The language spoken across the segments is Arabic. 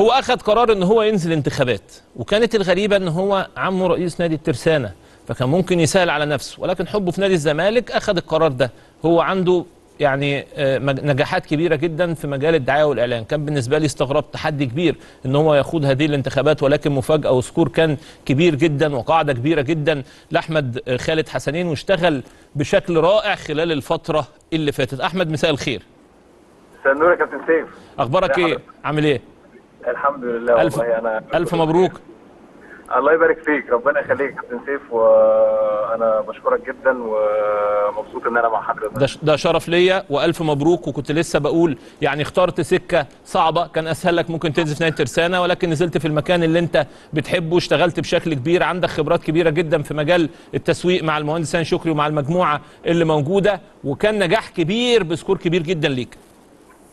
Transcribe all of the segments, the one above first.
هو أخذ قرار إن هو ينزل انتخابات، وكانت الغريبة إن هو عمه رئيس نادي الترسانة، فكان ممكن يسهل على نفسه، ولكن حبه في نادي الزمالك أخذ القرار ده. هو عنده يعني نجاحات كبيرة جدا في مجال الدعاية والإعلان. كان بالنسبة لي استغربت تحدي كبير إن هو يخوض هذه الانتخابات، ولكن مفاجأة وسكور كان كبير جدا وقاعدة كبيرة جدا لأحمد خالد حسنين، واشتغل بشكل رائع خلال الفترة اللي فاتت. أحمد مساء الخير. مساء النور يا كابتن سيف، أخبارك إيه؟ عامل إيه؟ الحمد لله. والله أنا ألف مبروك. الله يبارك فيك، ربنا يخليك يا كابتن سيف، وانا بشكرك جدا ومبسوط ان انا مع حضرتك. ده شرف ليا والف مبروك. وكنت لسه بقول يعني اخترت سكه صعبه، كان اسهل لك ممكن تنزل في نادي الترسانه، ولكن نزلت في المكان اللي انت بتحبه، اشتغلت بشكل كبير، عندك خبرات كبيره جدا في مجال التسويق مع المهندس هاني شكري ومع المجموعه اللي موجوده، وكان نجاح كبير بسكور كبير جدا ليك.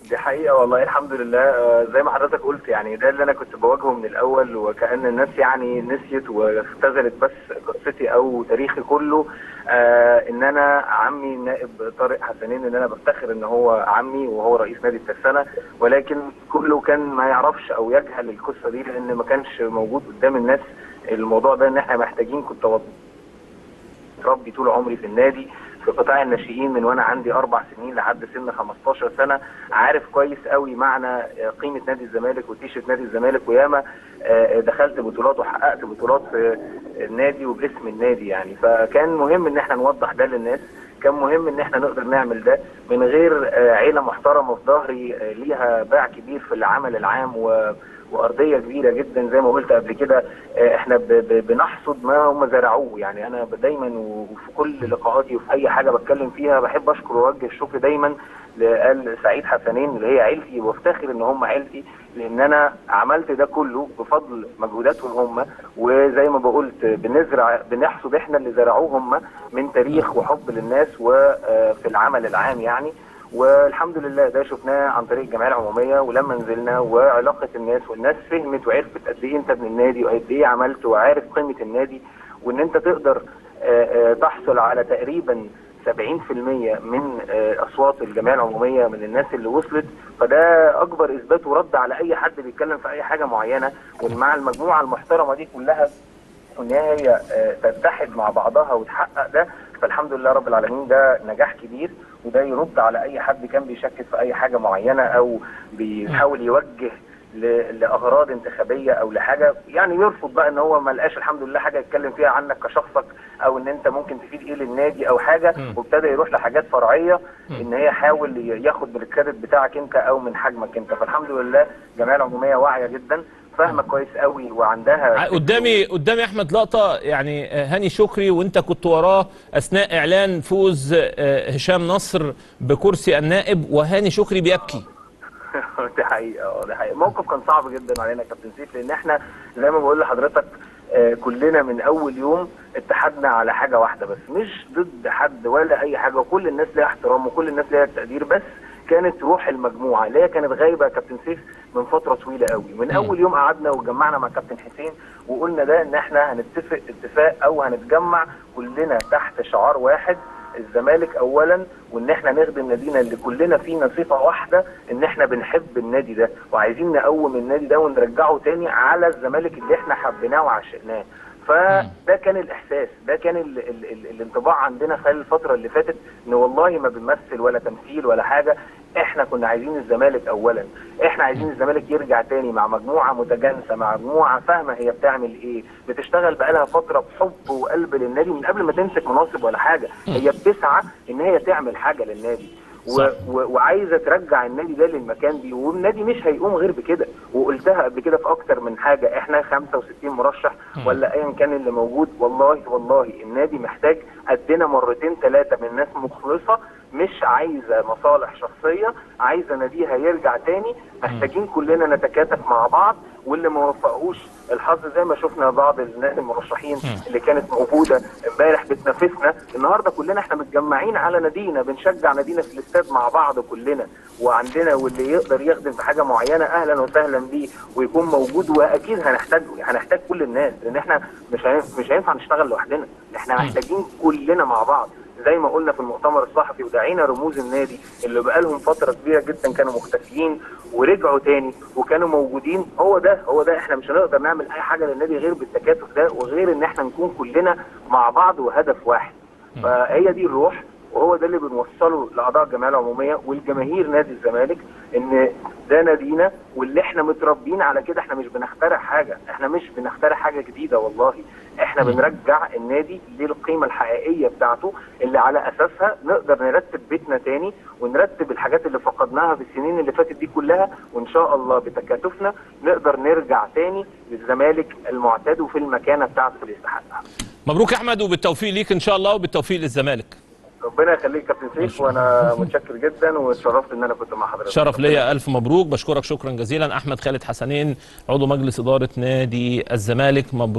دي حقيقة والله الحمد لله. زي ما حضرتك قلت يعني ده اللي أنا كنت بواجهه من الأول، وكأن الناس يعني نسيت واختزلت بس قصتي أو تاريخي كله. إن أنا عمي النائب طارق حسنين، إن أنا بفتخر إن هو عمي وهو رئيس نادي الترسانة، ولكن كله كان ما يعرفش أو يجهل القصة دي، لأن ما كانش موجود قدام الناس الموضوع ده، إن إحنا محتاجين. كنت ربي طول عمري في النادي في قطاع الناشئين من وانا عندي 4 سنين لحد سن 15 سنه، عارف كويس قوي معنى قيمه نادي الزمالك وتيشيرت نادي الزمالك، وياما دخلت بطولات وحققت بطولات في النادي وباسم النادي يعني. فكان مهم ان احنا نوضح ده للناس، كان مهم ان احنا نقدر نعمل ده من غير عيله محترمه في ظهري ليها باع كبير في العمل العام وارضيه كبيره جدا. زي ما قلت قبل كده احنا بنحصد ما هم زرعوه يعني. انا دايما وفي كل لقاءاتي وفي اي حاجه بتكلم فيها بحب اشكر واوجه الشكر دايما لآل سعيد حسنين اللي هي عيلتي، وافتخر ان هم عيلتي، لان انا عملت ده كله بفضل مجهوداتهم هم. وزي ما بقولت بنحصد احنا اللي زرعوه هم من تاريخ وحب للناس وفي العمل العام يعني. والحمد لله ده شفناه عن طريق الجمعيه العموميه، ولما نزلنا وعلاقه الناس، والناس فهمت وعرفت قد ايه انت ابن النادي وقد ايه عملت وعارف قيمه النادي، وان انت تقدر تحصل على تقريبا 70% من اصوات الجمعيه العموميه من الناس اللي وصلت. فده اكبر اثبات ورد على اي حد بيتكلم في اي حاجه معينه. ومع المجموعه المحترمه دي كلها ان هي تتحد مع بعضها وتحقق ده، فالحمد لله رب العالمين ده نجاح كبير، وده يرد على اي حد كان بيشكك في اي حاجه معينه او بيحاول يوجه لاغراض انتخابيه او لحاجه يعني، يرفض بقى ان هو ما لقاش الحمد لله حاجه يتكلم فيها عنك كشخصك او ان انت ممكن تفيد ايه للنادي او حاجه، وابتدى يروح لحاجات فرعيه ان هي حاول ياخد من الكريدت بتاعك انت او من حجمك انت. فالحمد لله الجمعيه العموميه واعيه جدا، فاهمه كويس قوي، وعندها قدامي احمد لقطه يعني هاني شكري وانت كنت وراه اثناء اعلان فوز هشام نصر بكرسي النائب، وهاني شكري بيبكي. دي حقيقه، دي حقيقه. موقف كان صعب جدا علينا يا كابتن سيف، لان احنا زي ما بقول لحضرتك كلنا من اول يوم اتحدنا على حاجه واحده بس، مش ضد حد ولا اي حاجه، وكل الناس ليها احترام وكل الناس ليها تقدير، بس كانت روح المجموعه اللي هي كانت غايبه يا كابتن سيف من فتره طويله قوي. من اول يوم قعدنا واتجمعنا مع كابتن حسين وقلنا ده ان احنا هنتفق اتفاق او هنتجمع كلنا تحت شعار واحد، الزمالك اولا، وان احنا نخدم نادينا اللي كلنا فينا صفه واحده ان احنا بنحب النادي ده وعايزين نقوم النادي ده ونرجعه تاني على الزمالك اللي احنا حبيناه وعشقناه. فده كان الاحساس، ده كان الانطباع عندنا خلال الفتره اللي فاتت، ان والله ما بنمثل ولا تمثيل ولا حاجه، احنا كنا عايزين الزمالك اولا، احنا عايزين الزمالك يرجع تاني مع مجموعه متجانسه، مع مجموعه فاهمه هي بتعمل ايه، بتشتغل بقالها فتره بحب وقلب للنادي من قبل ما تمسك مناصب ولا حاجه، هي بتسعى ان هي تعمل حاجه للنادي وعايزه ترجع النادي ده للمكان دي، والنادي مش هيقوم غير بكده. وقلتها قبل كده في اكتر من حاجه، احنا 65 مرشح ولا ايا كان اللي موجود، والله النادي محتاج قدنا مرتين ثلاثه من ناس مخلصه، مش عايزه مصالح شخصيه، عايزه ناديها يرجع تاني. محتاجين كلنا نتكاتف مع بعض، واللي ما وفقوش الحظ زي ما شفنا بعض الناس المرشحين اللي كانت موجوده امبارح بتنافسنا، النهارده كلنا احنا متجمعين على نادينا، بنشجع نادينا في الاستاد مع بعض كلنا، وعندنا واللي يقدر يخدم في حاجه معينه اهلا وسهلا بيه ويكون موجود، واكيد هنحتاجه، هنحتاج كل الناس، لان احنا مش هينفع نشتغل لوحدنا، احنا محتاجين كلنا مع بعض. زي ما قلنا في المؤتمر الصحفي ودعينا رموز النادي اللي بقالهم فتره كبيره جدا كانوا مختفيين ورجعوا تاني وكانوا موجودين. هو ده احنا مش هنقدر نعمل اي حاجه للنادي غير بالتكاتف ده، وغير ان احنا نكون كلنا مع بعض وهدف واحد. فهي دي الروح، وهو ده اللي بنوصله لاعضاء الجمعيه العموميه والجماهير نادي الزمالك، ان ده نادينا واللي احنا متربيين على كده. احنا مش بنخترع حاجه، احنا مش بنخترع حاجه جديده والله، احنا بنرجع النادي للقيمه الحقيقيه بتاعته اللي على اساسها نقدر نرتب بيتنا تاني ونرتب الحاجات اللي فقدناها في السنين اللي فاتت دي كلها، وان شاء الله بتكاتفنا نقدر نرجع تاني للزمالك المعتاد وفي المكانه بتاعته اللي يستحقها. مبروك يا احمد، وبالتوفيق ليك ان شاء الله وبالتوفيق للزمالك. ربنا يخليك كابتن سيف، وانا متشكر جدا واتشرفت ان انا كنت مع حضرتك. شرف ليا، الف مبروك، بشكرك شكرا جزيلا. احمد خالد حسنين عضو مجلس اداره نادي الزمالك، مبروك.